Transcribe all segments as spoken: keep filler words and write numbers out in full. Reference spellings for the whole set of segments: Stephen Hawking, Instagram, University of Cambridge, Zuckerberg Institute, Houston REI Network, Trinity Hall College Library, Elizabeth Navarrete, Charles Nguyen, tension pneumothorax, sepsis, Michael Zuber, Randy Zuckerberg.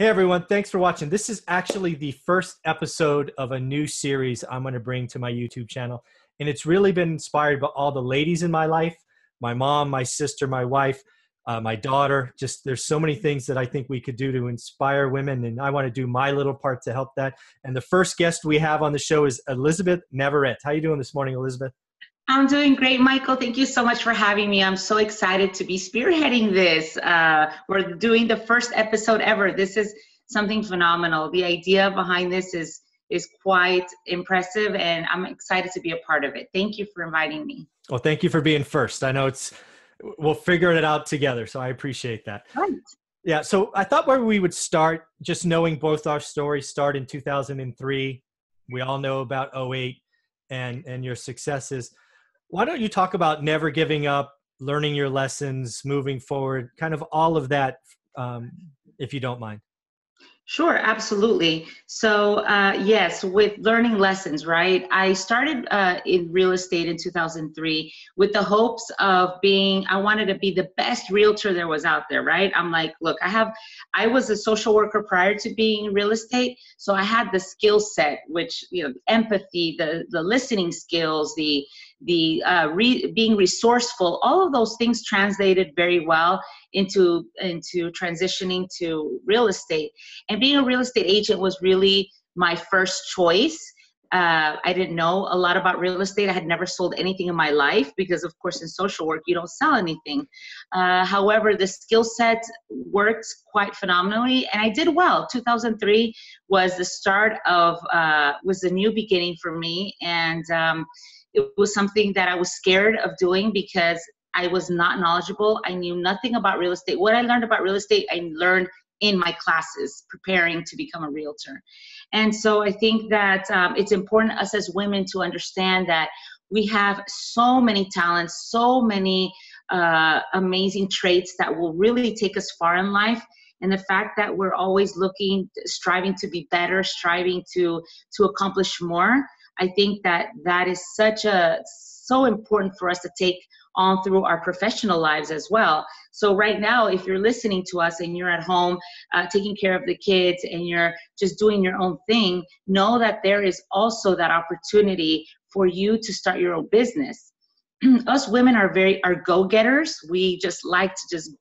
Hey everyone, thanks for watching. This is actually the first episode of a new series I'm going to bring to my YouTube channel. And it's really been inspired by all the ladies in my life, my mom, my sister, my wife, uh, my daughter. Just there's so many things that I think we could do to inspire women. And I want to do my little part to help that. And the first guest we have on the show is Elizabeth Navarrete. How are you doing this morning, Elizabeth? I'm doing great, Michael. Thank you so much for having me. I'm so excited to be spearheading this. Uh, we're doing the first episode ever. This is something phenomenal. The idea behind this is, is quite impressive, and I'm excited to be a part of it. Thank you for inviting me. Well, thank you for being first. I know it's, we'll figure it out together, so I appreciate that. Right. Yeah, so I thought where we would start, just knowing both our stories, start in two thousand three. We all know about oh eight and, and your successes. Why don't you talk about never giving up, learning your lessons, moving forward, kind of all of that, um, if you don't mind. Sure, absolutely. So uh, yes, with learning lessons, right? I started uh, in real estate in two thousand three with the hopes of being, I wanted to be the best realtor there was out there, right? I'm like, look, I have, I was a social worker prior to being in real estate. So I had the skill set, which, you know, empathy, the, the listening skills, the, the uh, re being resourceful, all of those things translated very well into, into transitioning to real estate. And being a real estate agent was really my first choice. Uh, I didn't know a lot about real estate. I had never sold anything in my life because, of course, in social work, you don't sell anything. Uh, however, the skill set worked quite phenomenally, and I did well. two thousand three was the start of, uh, was a new beginning for me, and um, it was something that I was scared of doing because I was not knowledgeable. I knew nothing about real estate. What I learned about real estate, I learned in my classes preparing to become a realtor. And so I think that um, it's important us as women to understand that we have so many talents, so many uh, amazing traits that will really take us far in life. And the fact that we're always looking, striving to be better, striving to, to accomplish more, I think that that is such a, so important for us to take on through our professional lives as well. So right now, if you're listening to us and you're at home uh, taking care of the kids and you're just doing your own thing, know that there is also that opportunity for you to start your own business. Us women are very, are go-getters. We just like to just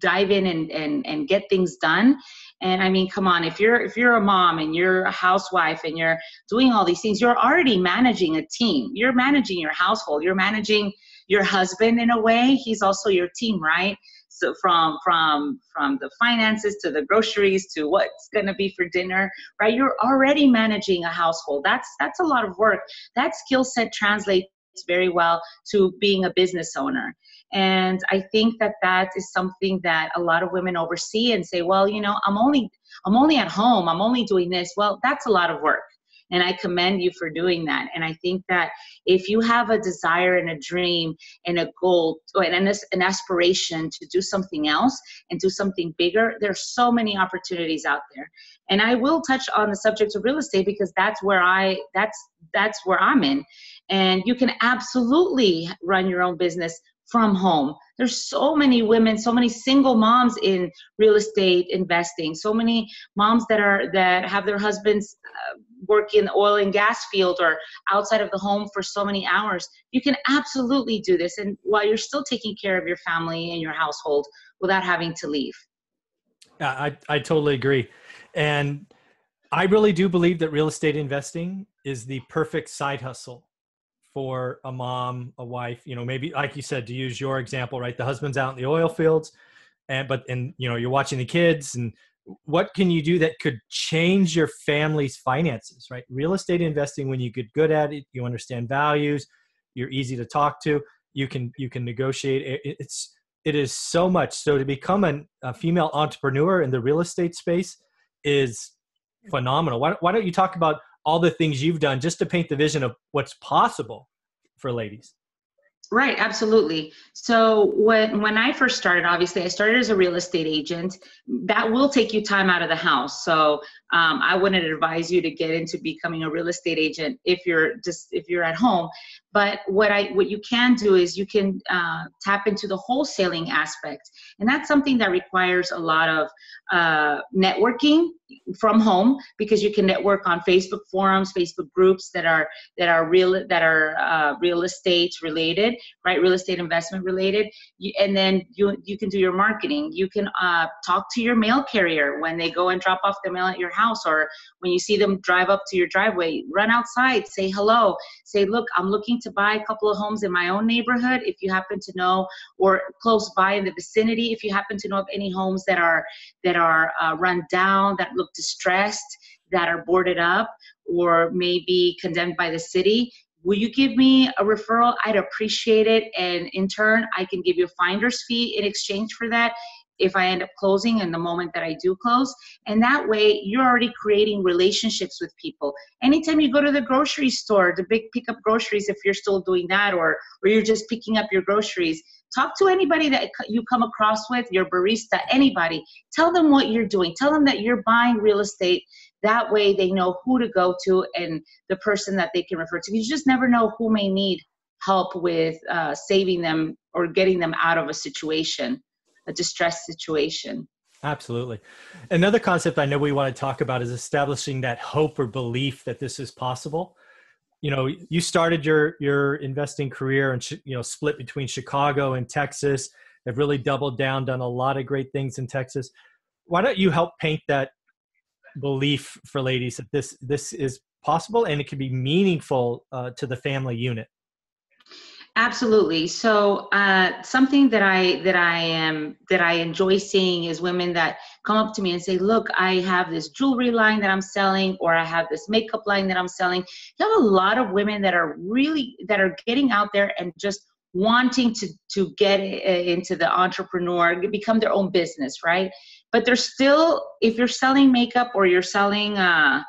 dive in and, and, and get things done. And I mean, come on, if you're, if you're a mom and you're a housewife and you're doing all these things, you're already managing a team. You're managing your household. You're managing your husband in a way. He's also your team, right? So from, from, from the finances to the groceries to what's going to be for dinner, right? You're already managing a household. That's, that's a lot of work. That skill set translates very well to being a business owner. And I think that that is something that a lot of women oversee and say, well, you know, I'm only, I'm only at home. I'm only doing this. Well, that's a lot of work. And I commend you for doing that. And I think that if you have a desire and a dream and a goal and an aspiration to do something else and do something bigger, there's so many opportunities out there. And I will touch on the subject of real estate because that's where I, that's, that's where I'm in. And you can absolutely run your own business from home. There's so many women, so many single moms in real estate investing, so many moms that are that have their husbands uh, work in the oil and gas field or outside of the home for so many hours. You can absolutely do this, and while you're still taking care of your family and your household without having to leave. Yeah, I, I totally agree. And I really do believe that real estate investing is the perfect side hustle for a mom, a wife, you know, maybe like you said, to use your example, right? The husband's out in the oil fields and, but, and you know, you're watching the kids, and what can you do that could change your family's finances, right? Real estate investing, when you get good at it, you understand values, you're easy to talk to, you can, you can negotiate. It, it's, it is so much. So to become an, a female entrepreneur in the real estate space is phenomenal. Why, why don't you talk about all the things you've done just to paint the vision of what's possible for ladies? Right, absolutely. So when, when I first started, obviously I started as a real estate agent. That will take you time out of the house. So um, I wouldn't advise you to get into becoming a real estate agent if you're just, if you're at home. But what I what you can do is you can uh, tap into the wholesaling aspect, and that's something that requires a lot of uh, networking from home, because you can network on Facebook forums, Facebook groups that are that are real that are uh, real estate related, right? Real estate investment related, you, and then you you can do your marketing. You can uh, talk to your mail carrier when they go and drop off the mail at your house, or when you see them drive up to your driveway. Run outside, say hello, say, look, I'm looking to buy a couple of homes in my own neighborhood, if you happen to know, or close by in the vicinity, if you happen to know of any homes that are that are uh, run down, that look distressed, that are boarded up, or maybe condemned by the city. Will you give me a referral? I'd appreciate it, and in turn, I can give you a finder's fee in exchange for that, if I end up closing, and the moment that I do close. And that way, you're already creating relationships with people. Anytime you go to the grocery store, the big pickup groceries, if you're still doing that, or, or you're just picking up your groceries, talk to anybody that you come across with, your barista, anybody. Tell them what you're doing. Tell them that you're buying real estate. That way they know who to go to and the person that they can refer to. You just never know who may need help with uh, saving them or getting them out of a situation, a distressed situation. Absolutely. Another concept I know we want to talk about is establishing that hope or belief that this is possible. You know, you started your, your investing career and, you know, split between Chicago and Texas. They've really doubled down, done a lot of great things in Texas. Why don't you help paint that belief for ladies that this, this is possible and it can be meaningful uh, to the family unit? Absolutely. So uh, something that I that I am that I enjoy seeing is women that come up to me and say, "Look, I have this jewelry line that I'm selling, or I have this makeup line that I'm selling." You have a lot of women that are really that are getting out there and just wanting to to get into the entrepreneur, become their own business, right? But they're still, if you're selling makeup or you're selling uh,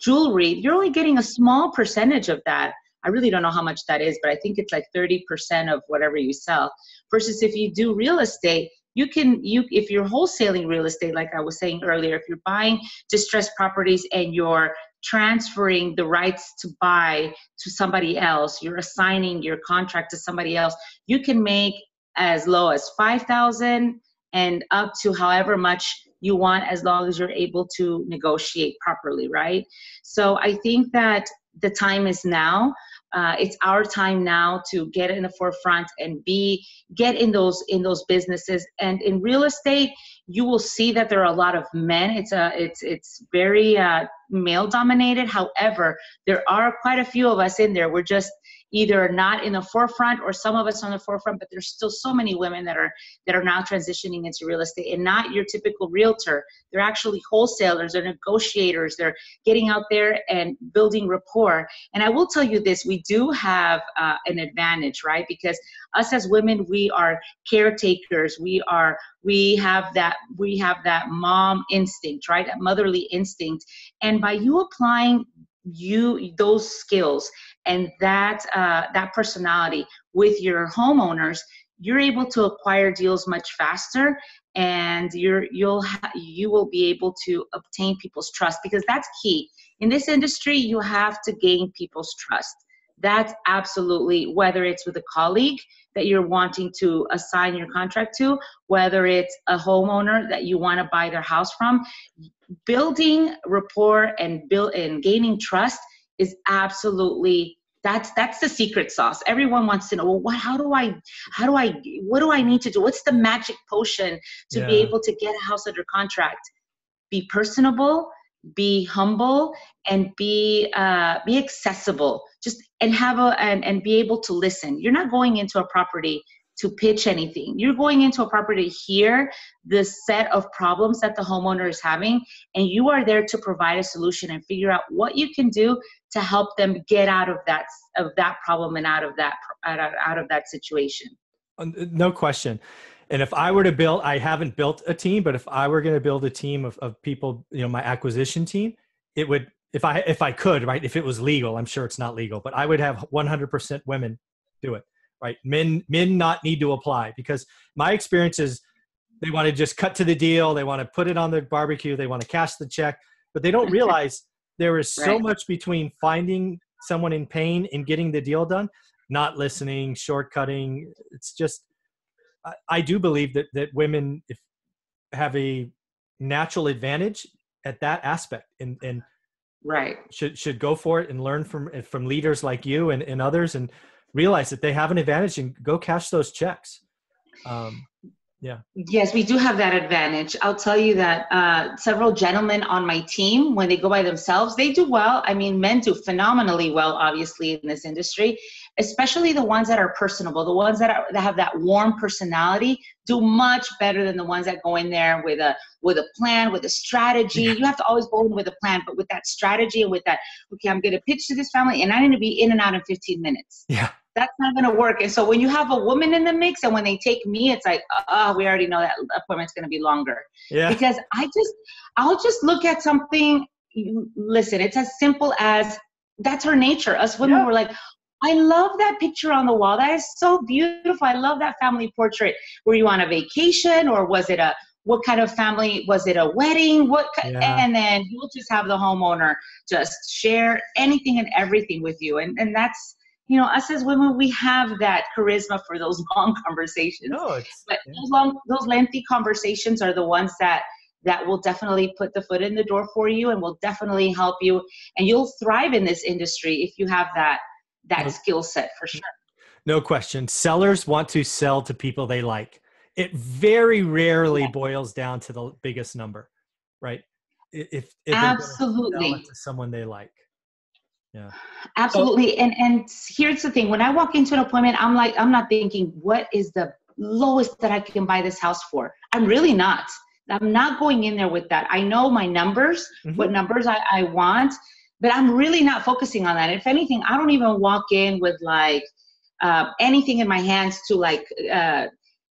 jewelry, you're only getting a small percentage of that. I really don't know how much that is, but I think it's like thirty percent of whatever you sell. Versus if you do real estate, you can, you if you're wholesaling real estate, like I was saying earlier, if you're buying distressed properties and you're transferring the rights to buy to somebody else, you're assigning your contract to somebody else, you can make as low as five thousand dollars and up to however much you want, as long as you're able to negotiate properly, right? So I think that the time is now. Uh, it's our time now to get in the forefront and be get in those in those businesses. And in real estate, you will see that there are a lot of men. It's a it's it's very uh, male dominated. However, there are quite a few of us in there. We're just either not in the forefront, or some of us on the forefront. But there's still so many women that are that are now transitioning into real estate, and not your typical realtor. They're actually wholesalers. They're negotiators. They're getting out there and building rapport. And I will tell you this: we do have uh, an advantage, right? Because us as women, we are caretakers. We are we have that we have that mom instinct, right? That motherly instinct. And by you applying you those skills and that uh, that personality with your homeowners, you're able to acquire deals much faster, and you're you'll ha you will be able to obtain people's trust, because that's key in this industry. You have to gain people's trust. That's absolutely, whether it's with a colleague that you're wanting to assign your contract to, whether it's a homeowner that you want to buy their house from, building rapport and build and gaining trust is absolutely, that's that's the secret sauce. Everyone wants to know, well, what, how do I, how do I, what do I need to do? What's the magic potion to yeah. be able to get a house under contract? Be personable, be humble, and be uh, be accessible. Just and have a and, and be able to listen. You're not going into a property to pitch anything. You're going into a property to hear the set of problems that the homeowner is having, and you are there to provide a solution and figure out what you can do to help them get out of that of that problem and out of that out of that situation. No question. And if I were to build, I haven't built a team, but if I were going to build a team of of people, you know, my acquisition team, it would if I if I could, right? If it was legal, I'm sure it's not legal, but I would have one hundred percent women do it. Right, men men not need to apply, because my experience is they want to just cut to the deal, they want to put it on the barbecue, they want to cash the check, but they don't realize there is so right. much between finding someone in pain and getting the deal done. not listening, shortcutting. It's just, I, I do believe that that women if, have a natural advantage at that aspect, and and right should should go for it and learn from from leaders like you and, and others, and realize that they have an advantage and go cash those checks. Um, yeah. Yes, we do have that advantage. I'll tell you that uh, several gentlemen on my team, when they go by themselves, they do well. I mean, men do phenomenally well, obviously, in this industry, especially the ones that are personable, the ones that, are, that have that warm personality do much better than the ones that go in there with a, with a plan, with a strategy. You have to always go in with a plan, but with that strategy and with that, okay, I'm going to pitch to this family and I need to be in and out in fifteen minutes. Yeah. That's not going to work. And so when you have a woman in the mix and when they take me, it's like, oh, we already know that appointment's going to be longer. Yeah. Because I just, I'll just look at something. Listen, it's as simple as that's her nature. Us women yeah. were like, I love that picture on the wall. That is so beautiful. I love that family portrait. Were you on a vacation or was it a, what kind of family, was it a wedding? What? Yeah. And then you'll just have the homeowner just share anything and everything with you. And, and that's, you know, us as women, we have that charisma for those long conversations. No, it's, but yeah. those long, those lengthy conversations are the ones that, that will definitely put the foot in the door for you and will definitely help you. And you'll thrive in this industry if you have that, that no, skill set for sure. No question. Sellers want to sell to people they like. It very rarely yeah. boils down to the biggest number, right? If, if Absolutely. Sell it to someone they like. Yeah. Absolutely. And and here's the thing. When I walk into an appointment, I'm like, I'm not thinking, what is the lowest that I can buy this house for? I'm really not. I'm not going in there with that. I know my numbers, mm-hmm. what numbers I, I want, but I'm really not focusing on that. If anything, I don't even walk in with like uh, anything in my hands to like uh,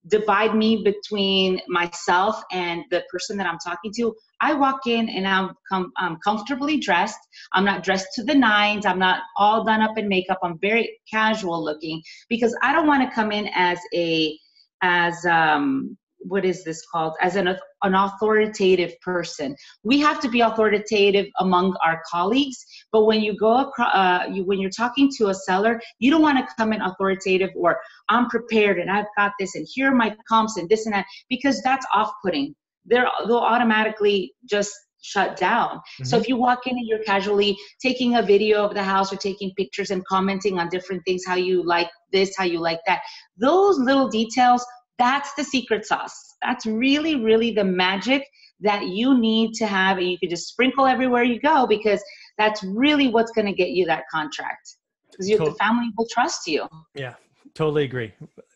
divide me between myself and the person that I'm talking to. I walk in and I'm, com I'm comfortably dressed. I'm not dressed to the nines. I'm not all done up in makeup. I'm very casual looking because I don't want to come in as a, as um, what is this called? As an, an authoritative person. We have to be authoritative among our colleagues. But when you go across, uh, you, when you're talking to a seller, you don't want to come in authoritative or I'm prepared and I've got this and here are my comps and this and that, because that's off-putting. They're, they'll automatically just shut down. Mm-hmm. So if you walk in and you're casually taking a video of the house or taking pictures and commenting on different things, how you like this, how you like that, those little details, that's the secret sauce. That's really, really the magic that you need to have. And you can just sprinkle everywhere you go because that's really what's going to get you that contract. Because you, the family will trust you. Yeah, totally agree.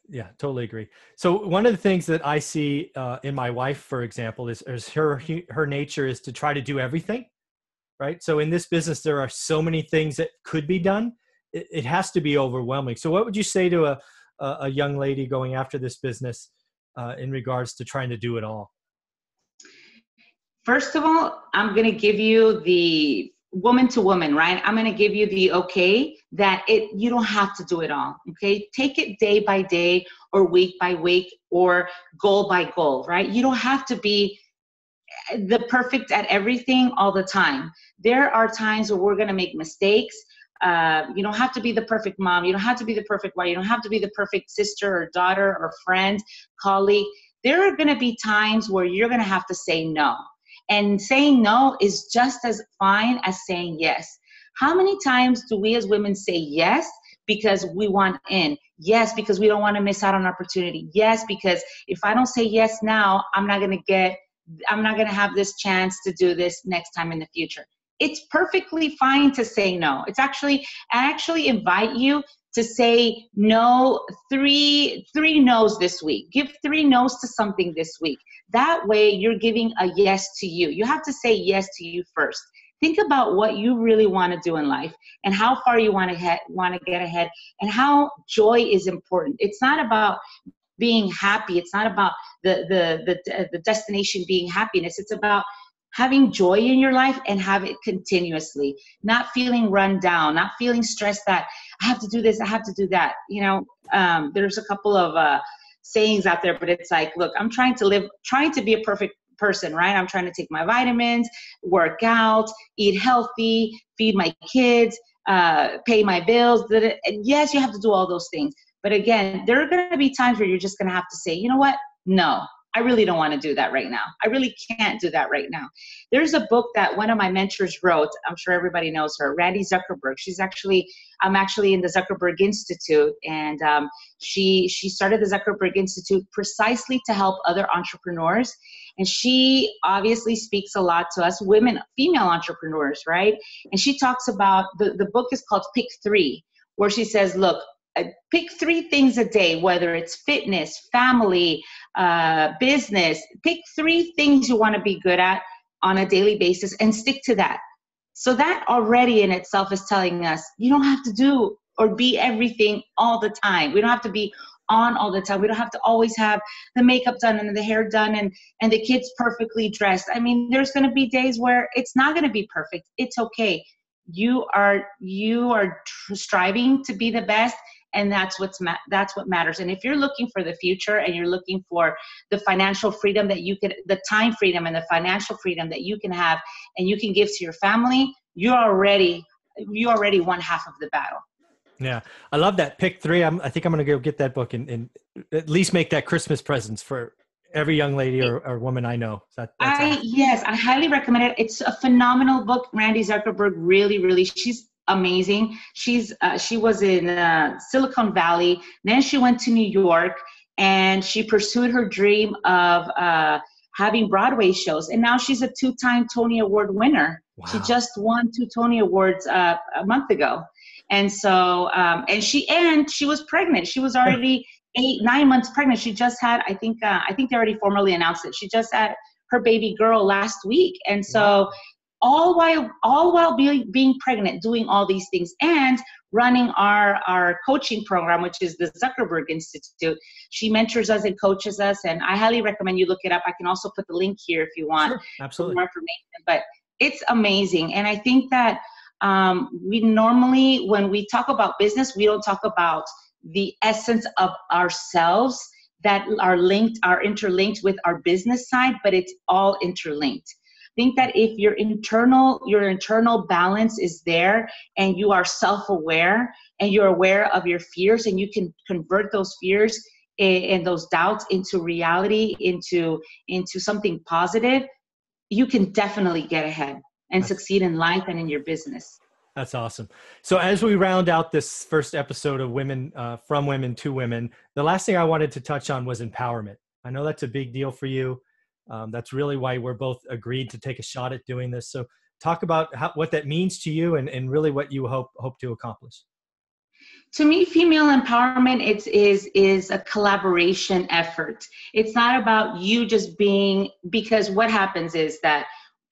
Yeah, totally agree. So one of the things that I see uh, in my wife, for example, is, is her her nature is to try to do everything, right? So in this business, there are so many things that could be done. It, it has to be overwhelming. So what would you say to a, a young lady going after this business uh, in regards to trying to do it all? First of all, I'm going to give you the woman to woman, right? I'm going to give you the okay that it, you don't have to do it all. Okay. Take it day by day or week by week or goal by goal, right? You don't have to be the perfect at everything all the time. There are times where we're going to make mistakes. Uh, you don't have to be the perfect mom. You don't have to be the perfect wife. You don't have to be the perfect sister or daughter or friend, colleague. There are going to be times where you're going to have to say no. And saying no is just as fine as saying yes. How many times do we as women say yes because we want in? Yes, because we don't want to miss out on an opportunity. Yes, because if I don't say yes now, I'm not going to get, I'm not going to have this chance to do this next time in the future. It's perfectly fine to say no. It's actually, I actually invite you to say no, three, three no's this week. Give three no's to something this week. That way you're giving a yes to you. You have to say yes to you first. Think about what you really want to do in life and how far you want to, want to get ahead and how joy is important. It's not about being happy. It's not about the, the, the, the destination being happiness. It's about having joy in your life and have it continuously, not feeling run down, not feeling stressed that I have to do this, I have to do that. You know, um, there's a couple of uh, sayings out there, but it's like, look, I'm trying to live, trying to be a perfect person, right? I'm trying to take my vitamins, work out, eat healthy, feed my kids, uh, pay my bills. And yes, you have to do all those things. But again, there are going to be times where you're just going to have to say, you know what? No, I really don't want to do that right now. I really can't do that right now. There's a book that one of my mentors wrote. I'm sure everybody knows her, Randy Zuckerberg. She's actually, I'm actually in the Zuckerberg Institute, and um, she she started the Zuckerberg Institute precisely to help other entrepreneurs. And she obviously speaks a lot to us women, female entrepreneurs, right? And she talks about, the, the book is called Pick Three, where she says, look, pick three things a day, whether it's fitness, family, uh, business. Pick three things you want to be good at on a daily basis and stick to that. So that already in itself is telling us you don't have to do or be everything all the time. We don't have to be on all the time. We don't have to always have the makeup done and the hair done and, and the kids perfectly dressed. I mean, there's going to be days where it's not going to be perfect. It's okay. You are, you are striving to be the best. And that's what's ma- that's what matters. And if you're looking for the future and you're looking for the financial freedom that you can, the time freedom and the financial freedom that you can have and you can give to your family, you're already, you already won half of the battle. Yeah. I love that. Pick three. I'm, I think I'm going to go get that book and, and at least make that Christmas presents for every young lady or, or woman I know. So that, that's I, awesome. Yes, I highly recommend it. It's a phenomenal book. Randy Zuckerberg, really, really, she's amazing. She's uh, she was in uh, Silicon Valley. Then she went to New York, and she pursued her dream of uh, having Broadway shows. And now she's a two-time Tony Award winner. Wow. She just won two Tony Awards uh, a month ago. And so, um, and she and she was pregnant. She was already eight, nine months pregnant. She just had, I think, uh, I think they already formally announced it. She just had her baby girl last week. And so. Wow. All while, all while being being pregnant, doing all these things, and running our our coaching program, which is the Zuckerberg Institute. She mentors us and coaches us, and I highly recommend you look it up. I can also put the link here if you want. Sure, absolutely. For more information. But it's amazing, and I think that um, we normally, when we talk about business, we don't talk about the essence of ourselves that are linked, are interlinked with our business side, but it's all interlinked. Think that if your internal your internal balance is there and you are self-aware and you're aware of your fears and you can convert those fears and those doubts into reality, into, into something positive, you can definitely get ahead and succeed in life and in your business. That's awesome. So as we round out this first episode of Women, uh, From Women to Women, the last thing I wanted to touch on was empowerment. I know that's a big deal for you. Um, that's really why we're both agreed to take a shot at doing this. So talk about how, what that means to you and, and really what you hope hope to accomplish. To me, female empowerment it's, is is a collaboration effort. It's not about you just being, because what happens is that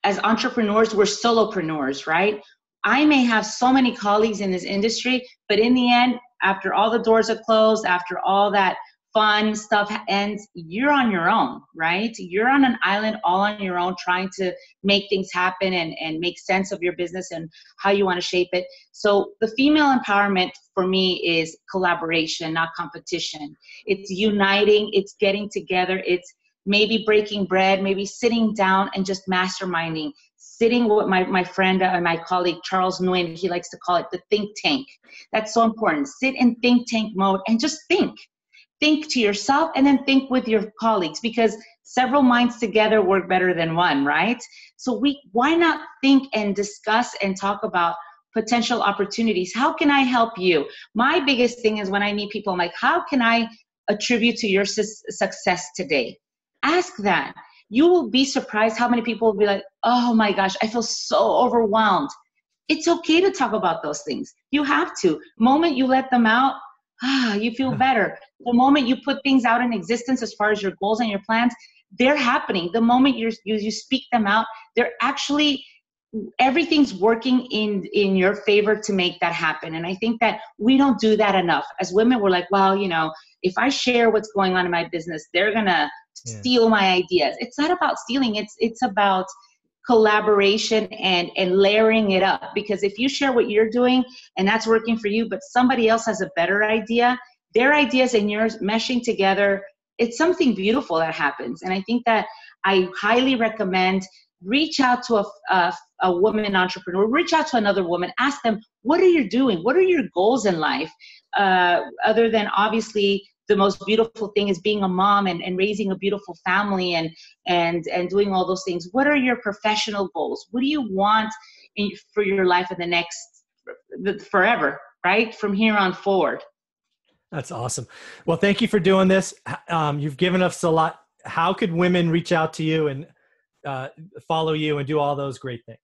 as entrepreneurs, we're solopreneurs, right? I may have so many colleagues in this industry, but in the end, after all the doors are closed, after all that fun stuff ends, you're on your own, right? You're on an island all on your own trying to make things happen and, and make sense of your business and how you want to shape it. So the female empowerment for me is collaboration, not competition. It's uniting, it's getting together, it's maybe breaking bread, maybe sitting down and just masterminding, sitting with my, my friend and my colleague, Charles Nguyen, he likes to call it the think tank. That's so important. Sit in think tank mode and just think. Think to yourself and then think with your colleagues, because several minds together work better than one, right? So we, why not think and discuss and talk about potential opportunities? How can I help you? My biggest thing is when I meet people, I'm like, how can I attribute to your su- success today? Ask that. You will be surprised how many people will be like, oh my gosh, I feel so overwhelmed. It's okay to talk about those things. You have to. Moment you let them out, ah, you feel better. The moment you put things out in existence as far as your goals and your plans, they're happening. The moment you're, you you speak them out, they're actually, everything's working in, in your favor to make that happen. And I think that we don't do that enough. As women, we're like, well, you know, if I share what's going on in my business, they're going to yeah. steal my ideas. It's not about stealing. It's it's about collaboration and, and layering it up. Because if you share what you're doing and that's working for you, but somebody else has a better idea, their ideas and yours meshing together, it's something beautiful that happens. And I think that I highly recommend reach out to a, a, a woman entrepreneur, reach out to another woman, ask them, what are you doing? What are your goals in life? Uh, other than obviously the most beautiful thing is being a mom and, and raising a beautiful family and, and, and doing all those things. What are your professional goals? What do you want in, for your life in the next forever, right? From here on forward. That's awesome. Well, thank you for doing this. Um, you've given us a lot. How could women reach out to you and uh, follow you and do all those great things?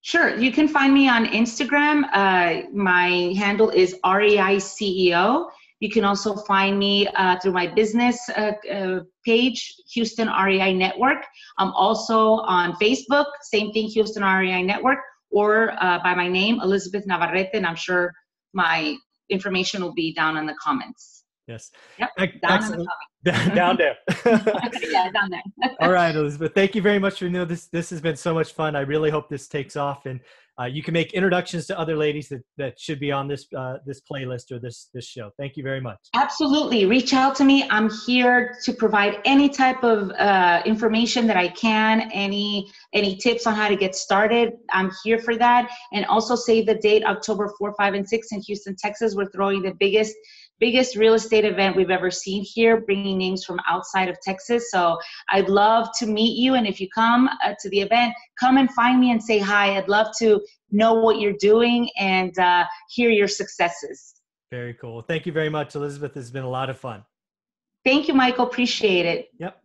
Sure. You can find me on Instagram. Uh, my handle is R E I C E O. You can also find me uh, through my business uh, uh, page, Houston R E I Network. I'm also on Facebook, same thing, Houston R E I Network, or uh, by my name, Elizabeth Navarrete, and I'm sure my information will be down in the comments. Yes. Yep, down in the comments. Down there. Yeah, down there. All right, Elizabeth. Thank you very much for you know, this. This has been so much fun. I really hope this takes off, and uh, you can make introductions to other ladies that, that should be on this uh, this playlist or this this show. Thank you very much. Absolutely, reach out to me. I'm here to provide any type of uh, information that I can. Any any tips on how to get started. I'm here for that. And also save the date, October fourth, five, and six in Houston, Texas. We're throwing the biggest. biggest real estate event we've ever seen here, bringing names from outside of Texas. So I'd love to meet you. And if you come uh, to the event, come and find me and say hi. I'd love to know what you're doing and uh, hear your successes. Very cool. Thank you very much, Elizabeth. This has been a lot of fun. Thank you, Michael. Appreciate it. Yep.